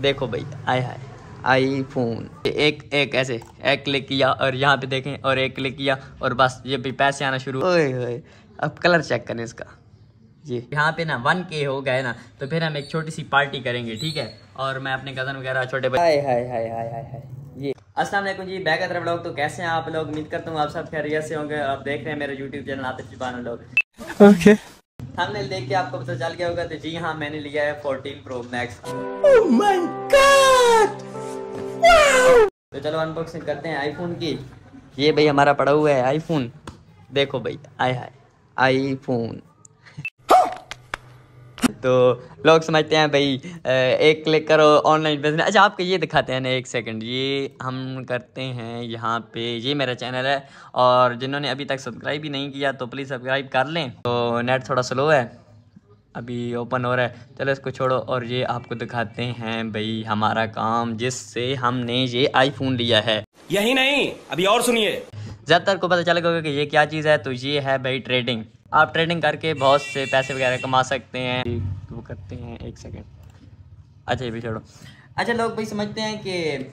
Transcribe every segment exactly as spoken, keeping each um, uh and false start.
देखो भाई आय हाय आईफोन एक एक ऐसे एक क्लिक किया और यहाँ पे देखें और एक क्लिक किया और बस ये भी पैसे आना शुरू। ओए ओए अब कलर चेक करें इसका। जी यहाँ पे ना वन के हो गए ना तो फिर हम एक छोटी सी पार्टी करेंगे ठीक है। और मैं अपने कज़न वगैरह छोटे हाय हाय हाय हाय हाय हाय ये अस्सलाम वालेकुम जी बैक अदर व्लॉग। तो कैसे हैं आप लोग, उम्मीद करता हूँ आप सब खैरियत से होंगे। आप देख रहे हैं मेरा YouTube channel Atif Shaban vlogs. Okay thumbnail देख के आपको पता चल गया होगा। तो जी हाँ मैंने लिया है fourteen pro max. Oh my god wow. तो चलो अनबॉक्सिंग करते हैं आईफोन की। ये भाई हमारा पड़ा हुआ है आईफोन, देखो भाई आय हाय आईफोन। तो लोग समझते हैं भाई एक क्लिक करो ऑनलाइन बिजनेस। अच्छा आपको ये दिखाते हैं ना एक सेकंड, ये हम करते हैं यहाँ पे। ये मेरा चैनल है और जिन्होंने अभी तक सब्सक्राइब ही नहीं किया तो प्लीज़ सब्सक्राइब कर लें। तो नेट थोड़ा स्लो है, अभी ओपन हो रहा है। चलो इसको छोड़ो और ये आपको दिखाते हैं भाई हमारा काम जिससे हमने ये आईफोन लिया है। यही नहीं अभी और सुनिए, ज़्यादातर को पता चलेगा कि ये क्या चीज़ है। तो ये है भाई ट्रेडिंग। आप ट्रेडिंग करके बहुत से पैसे वगैरह कमा सकते हैं। वो करते हैं एक सेकेंड। अच्छा ये भी छोड़ो। अच्छा लोग भाई समझते हैं कि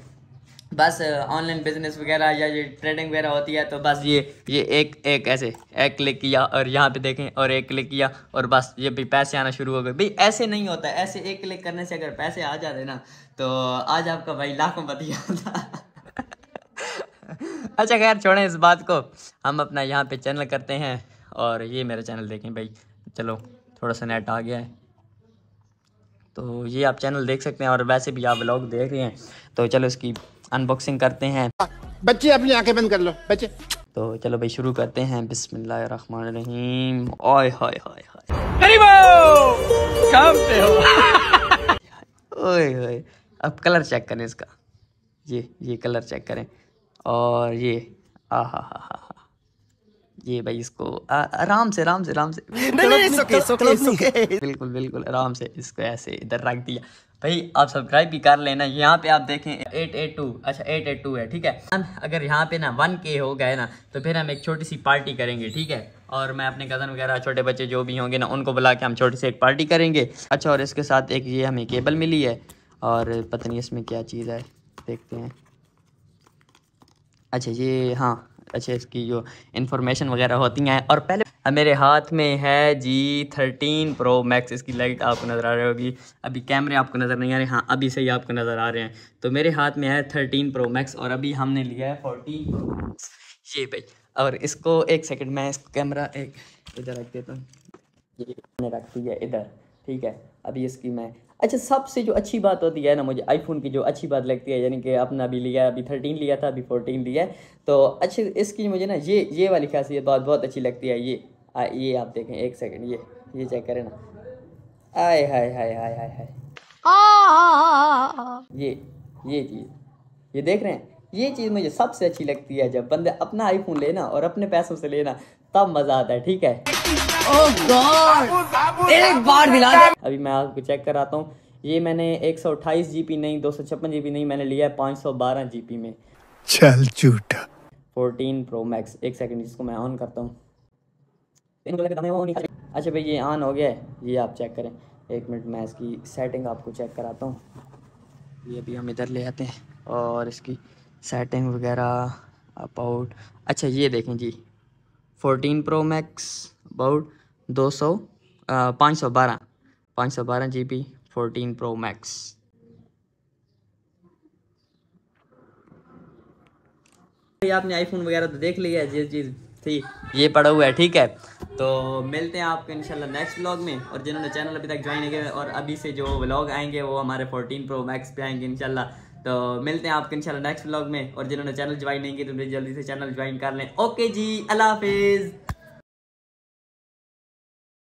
बस ऑनलाइन बिजनेस वगैरह या ये ट्रेडिंग वगैरह होती है। तो बस ये ये एक एक ऐसे एक क्लिक किया और यहाँ पे देखें और एक क्लिक किया और बस ये भी पैसे आना शुरू हो गए। भाई ऐसे नहीं होता, ऐसे एक क्लिक करने से अगर पैसे आ जाते ना तो आज आपका भाई लाखों बतिया था। अच्छा खैर छोड़ें इस बात को, हम अपना यहाँ पे चैनल करते हैं। और ये मेरा चैनल देखें भाई। चलो थोड़ा सा नेट आ गया है तो ये आप चैनल देख सकते हैं और वैसे भी आप व्लॉग देख रहे हैं। तो चलो इसकी अनबॉक्सिंग करते हैं। बच्चे अपनी आंखें बंद कर लो बच्चे। तो चलो भाई शुरू करते हैं। बिस्मिल्लाहिर्रहमानिर्रहीम। ओए हाय हाय हाय ओए ओए अब कलर चेक करें इसका। ये ये कलर चेक करें और ये आ हा हा हा हा ये भाई इसको आराम से आराम से आराम से बिल्कुल बिल्कुल आराम से इसको ऐसे इधर रख दिया। भाई आप सब्सक्राइब भी कर लेना। यहाँ पे आप देखें एट एट टू, अच्छा एट एट टू है ठीक है। हम अगर यहाँ पे ना वन के हो गए ना तो फिर हम एक छोटी सी पार्टी करेंगे ठीक है। और मैं अपने कज़न वगैरह छोटे बच्चे जो भी होंगे ना उनको बुला के हम छोटी सी एक पार्टी करेंगे। अच्छा और इसके साथ एक ये हमें केबल मिली है और पता नहीं इसमें क्या चीज़ है, देखते हैं। अच्छा ये हाँ अच्छे इसकी जो इन्फॉर्मेशन वगैरह होती हैं। और पहले मेरे हाथ में है जी थर्टीन प्रो मैक्स। इसकी लाइट आपको नज़र आ रही होगी, अभी कैमरे आपको नज़र नहीं आ रहे। हाँ अभी से ही आपको नज़र आ रहे हैं। तो मेरे हाथ में है थर्टीन प्रो मैक्स और अभी हमने लिया है फोर्टीन प्रो मैक्स। ये भाई और इसको एक सेकंड मैं इसको कैमरा एक इधर रख देता हूँ, ये मैंने रख दिया इधर ठीक है। अभी इसकी मैं अच्छा सबसे जो अच्छी बात होती है ना मुझे आईफोन की जो अच्छी बात लगती है, यानी कि अपना भी लिया अभी थर्टीन लिया था अभी फोर्टीन लिया है तो अच्छी इसकी मुझे ना ये ये वाली खासियत बहुत बहुत अच्छी लगती है। ये आ, ये आप देखें एक सेकंड, ये ये चेक करें ना। आय हाय हाय हाय हाय हाय ये ये चीज़ ये देख रहे हैं, ये चीज़ मुझे सबसे अच्छी लगती है। जब बंदे अपना आईफोन लेना और अपने पैसों से लेना तब मज़ा आता है ठीक है। Oh God, एक बार दिला दे। अभी मैं आपको चेक कराता हूँ। ये मैंने एक सौ अट्ठाईस जीबी नहीं दो सौ छप्पन जीबी नहीं मैंने लिया है पाँच सौ बारह जीबी में। चल झूठा फोर्टीन प्रो मैक्स। एक सेकंड इसको मैं ऑन करता हूँ। अच्छा भाई ये ऑन हो गया है, ये आप चेक करें। एक मिनट मैं इसकी सेटिंग आपको चेक कराता हूँ। ये भी हम इधर ले आते हैं और इसकी सेटिंग वगैरह अबाउट। अच्छा ये देखें जी फोर्टीन प्रो मैक्स अबाउट दो सौ पाँच सौ बारह पाँच सौ बारह G B fourteen pro max. आपने आईफोन वगैरह तो देख लिया है, जिस चीज़ थी ये पड़ा हुआ है ठीक है। तो मिलते हैं आपको इंशाल्लाह नेक्स्ट व्लॉग में। और जिन्होंने चैनल अभी तक ज्वाइन नहीं किया और अभी से जो व्लॉग आएंगे वो हमारे फोर्टीन प्रो मैक्स पे आएंगे इंशाल्लाह। तो मिलते हैं आपको इंशाल्लाह नेक्स्ट व्लॉग में। और जिन्होंने चैनल ज्वाइन नहीं किया तो जल्दी से चैनल ज्वाइन कर लें। ओके जी अल्लाह हाफिज़।